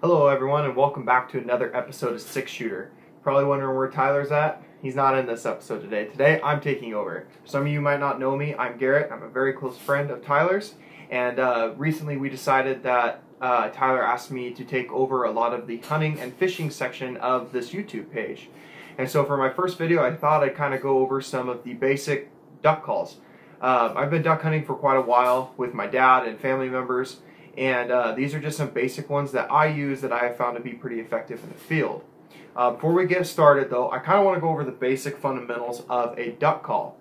Hello everyone and welcome back to another episode of Six Shooter. Probably wondering where Tyler's at. He's not in this episode today. Today I'm taking over. Some of you might not know me. I'm Garrett. I'm a very close friend of Tyler's, and recently we decided that Tyler asked me to take over a lot of the hunting and fishing section of this YouTube page. And so for my first video I thought I'd kind of go over some of the basic duck calls. I've been duck hunting for quite a while with my dad and family members, and these are just some basic ones that I use that I have found to be pretty effective in the field. Before we get started though, I kind of want to go over the basic fundamentals of a duck call.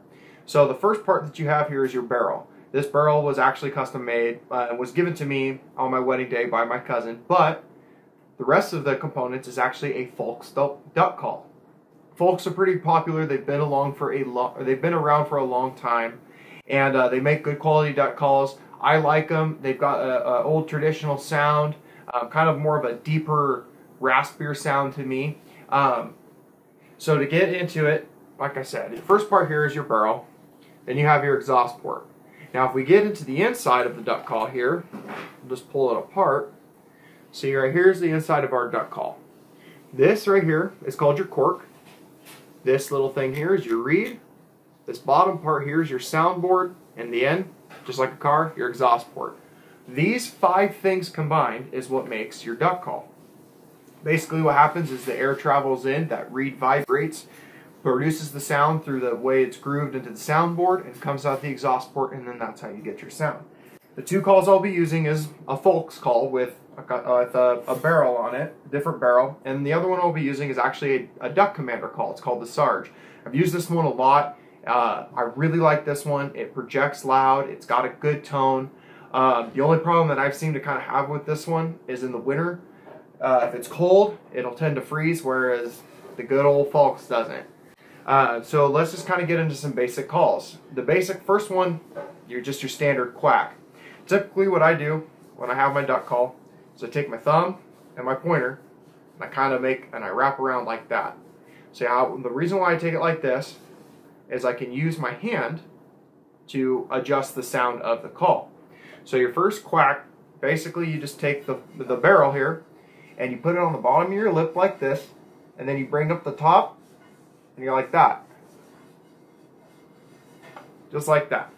So the first part that you have here is your barrel. This barrel was actually custom made and was given to me on my wedding day by my cousin, but the rest of the components is actually a Folks duck call. Folks are pretty popular. They've been around for a long time, and they make good quality duck calls. I like them. They've got an old traditional sound, kind of more of a deeper, raspier sound to me. So to get into it, like I said, the first part here is your barrel. Then you have your exhaust port. Now if we get into the inside of the duck call here, I'll just pull it apart. See, right here is the inside of our duck call. This right here is called your cork. This little thing here is your reed. This bottom part here is your soundboard, and the end, just like a car, your exhaust port. These five things combined is what makes your duck call. Basically what happens is the air travels in, that reed vibrates, produces the sound through the way it's grooved into the soundboard, and comes out the exhaust port, and then that's how you get your sound. The two calls I'll be using is a Folks call with a barrel on it, a different barrel, and the other one I'll be using is actually a Duck Commander call. It's called the Sarge. I've used this one a lot. I really like this one. It projects loud. It's got a good tone. The only problem that I've seemed to kind of have with this one is in the winter. If it's cold, it'll tend to freeze, whereas the good old Folks doesn't. So let's just kind of get into some basic calls. The basic first one, you're just your standard quack. Typically what I do when I have my duck call is I take my thumb and my pointer and I kind of I wrap around like that. So the reason why I take it like this is I can use my hand to adjust the sound of the call. So your first quack, basically you just take the barrel here and you put it on the bottom of your lip like this, and then you bring up the top and you're like that. Just like that.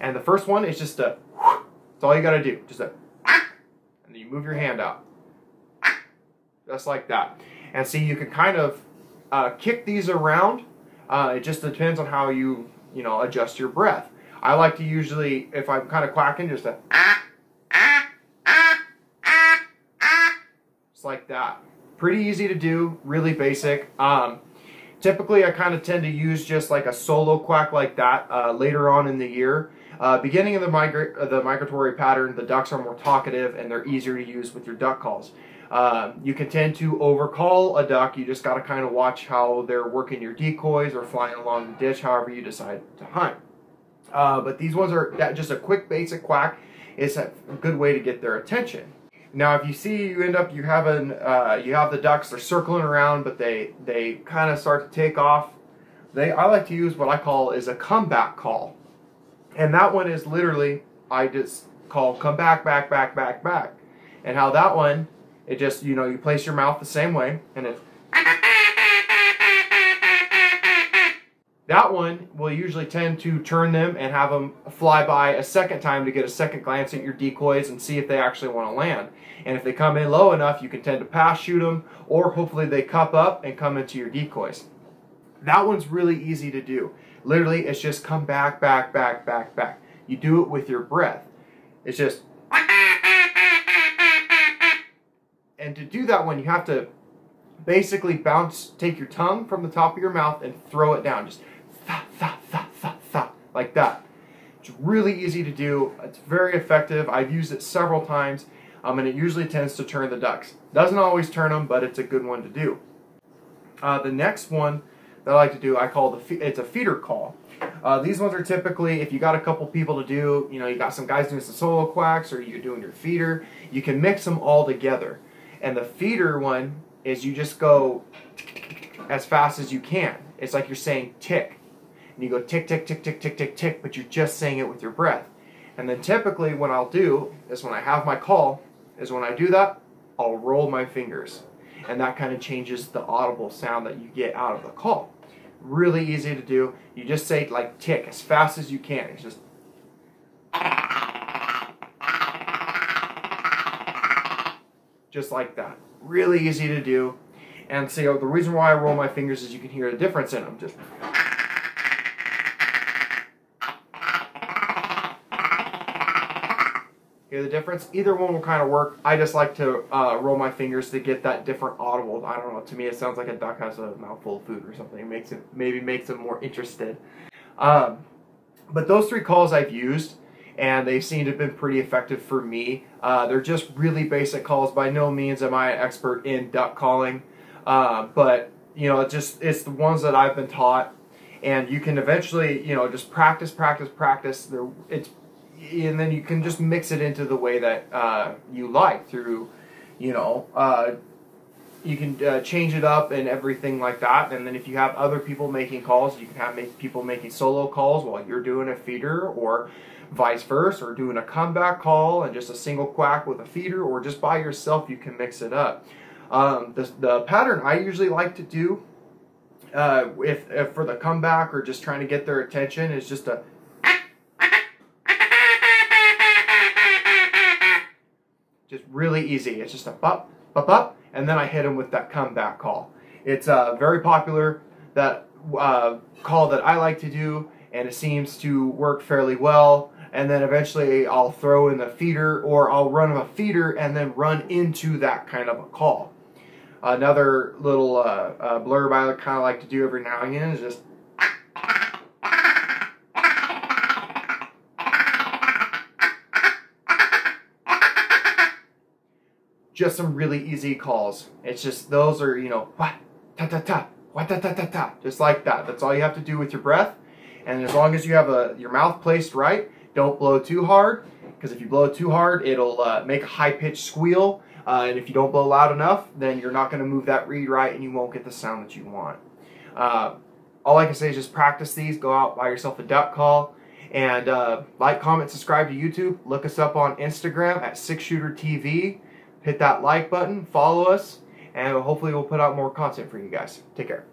And the first one is just a whoosh. That's all you gotta do. Just a whoosh. And then you move your hand out. Whoosh. Just like that. And see, you can kind of kick these around. It just depends on how you adjust your breath. I like to usually, if I'm kind of quacking, just a just like that. Pretty easy to do, really basic. Typically I kind of tend to use just like a solo quack like that later on in the year. Beginning of the migratory pattern, the ducks are more talkative and they're easier to use with your duck calls. You can tend to overcall a duck. You just got to kind of watch how they're working your decoys or flying along the ditch, however you decide to hunt. But these ones are just a quick basic quack. It's a good way to get their attention. Now, if you see you have the ducks, they're circling around, but they kind of start to take off. I like to use what I call is a comeback call, and that one is literally I just call come back, back, back, back, back, and how that one. It just, you place your mouth the same way, and it's... That one will usually tend to turn them and have them fly by a second time to get a second glance at your decoys and see if they actually want to land. And if they come in low enough, you can tend to pass shoot them, or hopefully they cup up and come into your decoys. That one's really easy to do. Literally, it's just come back, back, back, back, back. You do it with your breath. It's just... And to do that one, you have to basically bounce, take your tongue from the top of your mouth and throw it down. Just tha, tha, tha, tha, tha, like that. It's really easy to do. It's very effective. I've used it several times, and it usually tends to turn the ducks. Doesn't always turn them, but it's a good one to do. The next one that I like to do, I call it's a feeder call. These ones are typically, if you got a couple people to do, you got some guys doing some solo quacks or you're doing your feeder, you can mix them all together. And the feeder one is you just go as fast as you can. It's like you're saying tick. And you go tick, tick, tick, tick, tick, tick, tick, but you're just saying it with your breath. And then typically what I'll do is when I have my call is when I do that, I'll roll my fingers, and that kind of changes the audible sound that you get out of the call. Really easy to do. You just say like tick as fast as you can. It's just like that. Really easy to do. And so the reason why I roll my fingers is you can hear the difference in them. Just hear the difference. Either one will kind of work. I just like to roll my fingers to get that different audible. I don't know. To me, it sounds like a duck has a mouthful of food or something. It makes it maybe makes them more interested. But those three calls I've used, and they seem to have been pretty effective for me. They're just really basic calls. By no means am I an expert in duck calling, but you know, it's the ones that I've been taught. And you can eventually, you know, just practice, practice, practice. And then you can just mix it into the way that you like through, you know, you can change it up and everything like that. And then if you have other people making calls, you can have people making solo calls while you're doing a feeder, or vice versa, or doing a comeback call and just a single quack with a feeder, or just by yourself, you can mix it up. The pattern I usually like to do if for the comeback or just trying to get their attention is just a just really easy. It's just a bop, bop, bop, and then I hit them with that comeback call. It's very popular, that call that I like to do, and it seems to work fairly well. And then eventually I'll throw in the feeder, or I'll run a feeder and then run into that kind of a call. Another little blurb I kind of like to do every now and again is just some really easy calls. It's just, those are, you know, what ta ta ta, what ta ta ta ta, just like that. That's all you have to do with your breath. And as long as you have your mouth placed right, don't blow too hard, because if you blow too hard, it'll make a high-pitched squeal. And if you don't blow loud enough, then you're not going to move that reed right, and you won't get the sound that you want. All I can say is just practice these. Go out, buy yourself a duck call. And like, comment, subscribe to YouTube. Look us up on Instagram at SixShooterTV. Hit that like button, follow us, and hopefully we'll put out more content for you guys. Take care.